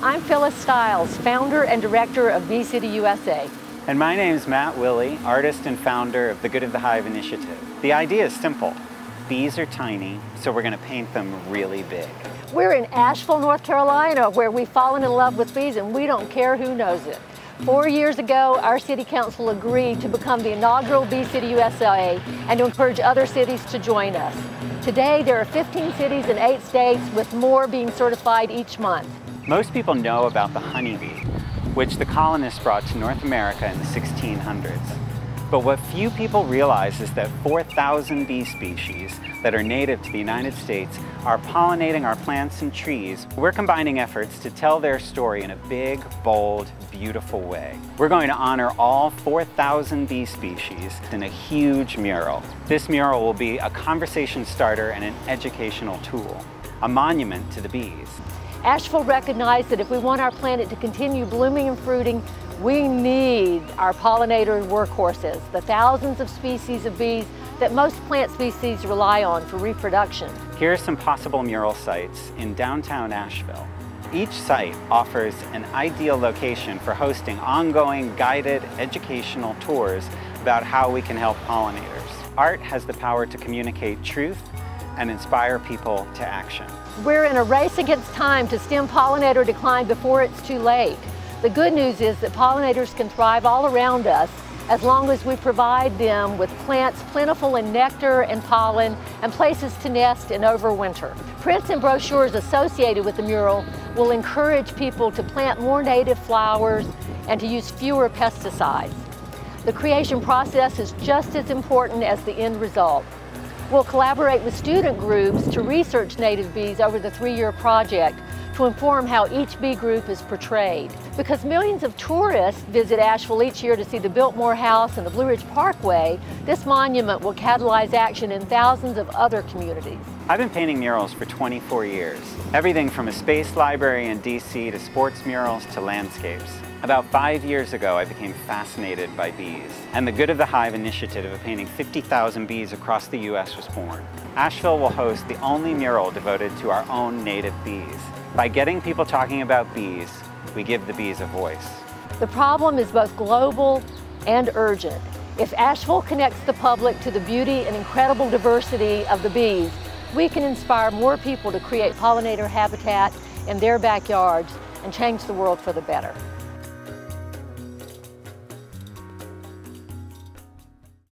I'm Phyllis Stiles, founder and director of Bee City USA. And my name's Matt Willey, artist and founder of the Good of the Hive Initiative. The idea is simple. Bees are tiny, so we're going to paint them really big. We're in Asheville, North Carolina, where we've fallen in love with bees and we don't care who knows it. 4 years ago, our city council agreed to become the inaugural Bee City USA and to encourage other cities to join us. Today, there are 15 cities in 8 states, with more being certified each month. Most people know about the honeybee, which the colonists brought to North America in the 1600s. But what few people realize is that 4,000 bee species that are native to the United States are pollinating our plants and trees. We're combining efforts to tell their story in a big, bold, beautiful way. We're going to honor all 4,000 bee species in a huge mural. This mural will be a conversation starter and an educational tool, a monument to the bees. Asheville recognized that if we want our planet to continue blooming and fruiting, we need our pollinator workhorses, the thousands of species of bees that most plant species rely on for reproduction. Here are some possible mural sites in downtown Asheville. Each site offers an ideal location for hosting ongoing guided educational tours about how we can help pollinators. Art has the power to communicate truth and inspire people to action. We're in a race against time to stem pollinator decline before it's too late. The good news is that pollinators can thrive all around us as long as we provide them with plants plentiful in nectar and pollen and places to nest and overwinter. Prints and brochures associated with the mural will encourage people to plant more native flowers and to use fewer pesticides. The creation process is just as important as the end result. We'll collaborate with student groups to research native bees over the 3-year project, to inform how each bee group is portrayed. Because millions of tourists visit Asheville each year to see the Biltmore House and the Blue Ridge Parkway, this monument will catalyze action in thousands of other communities. I've been painting murals for 24 years. Everything from a space library in DC to sports murals to landscapes. About 5 years ago, I became fascinated by bees, and the Good of the Hive initiative of painting 50,000 bees across the U.S. was born. Asheville will host the only mural devoted to our own native bees. By getting people talking about bees, we give the bees a voice. The problem is both global and urgent. If Asheville connects the public to the beauty and incredible diversity of the bees, we can inspire more people to create pollinator habitat in their backyards and change the world for the better.